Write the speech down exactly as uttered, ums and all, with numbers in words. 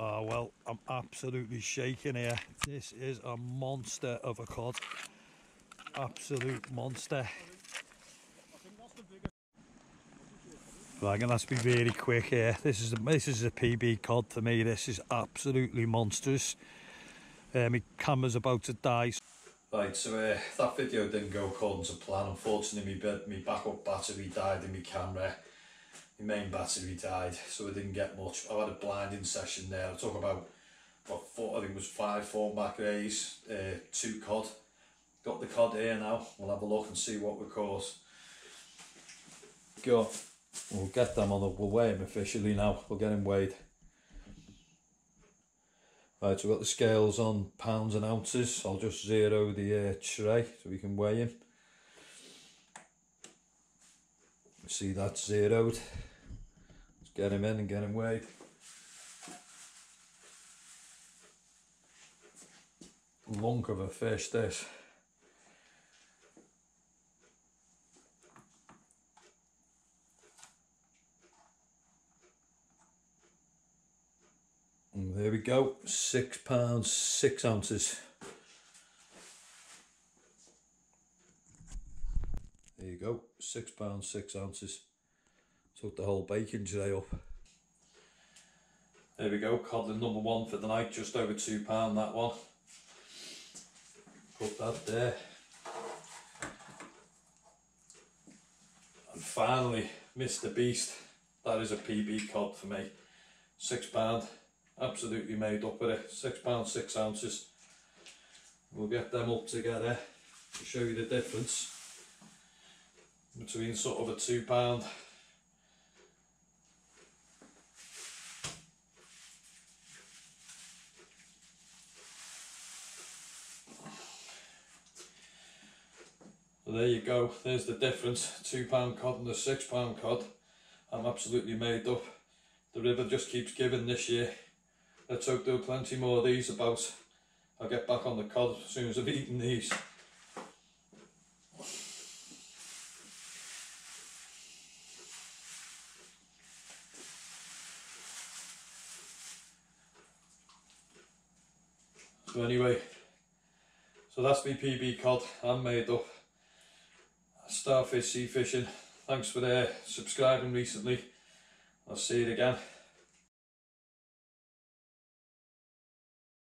Oh well, I'm absolutely shaking here. This is a monster of a cod. Absolute monster. Right, I'm gonna have to be really quick here. This is a, this is a P B cod for me. This is absolutely monstrous. Uh, my camera's about to die. Right, so uh, that video didn't go according to plan. Unfortunately, my, bed, my backup battery died in my camera. My main battery died, so I didn't get much. I had a blinding session there. I took about, about four, I think it was five, four macrays, uh, two cod. Got the cod here now. We'll have a look and see what we caught. Go. We'll get them on the, we'll weigh him officially now. We'll get him weighed. Right, so we've got the scales on pounds and ounces. I'll just zero the uh, tray so we can weigh him. See, that's zeroed. Let's get him in and get him weighed. Lunk of a fish, this. And there we go, six pounds, six ounces. There you go, six pounds, six ounces. Took the whole baking tray up. There we go, codling number one for the night, just over two pound that one. Put that there. And finally, Mister Beast, that is a P B cod for me. Six pound. Absolutely made up with it, six pounds, six ounces. We'll get them up together to show you the difference between sort of a two pound well, there you go, there's the difference, two pound cod and the six pound cod. I'm absolutely made up. The river just keeps giving this year. Let's hope there are plenty more of these about. I'll get back on the cod as soon as I've eaten these. So anyway, so that's my P B cod. I'm made up. Starfish Sea Fishing. Thanks for uh, subscribing recently. I'll see you again.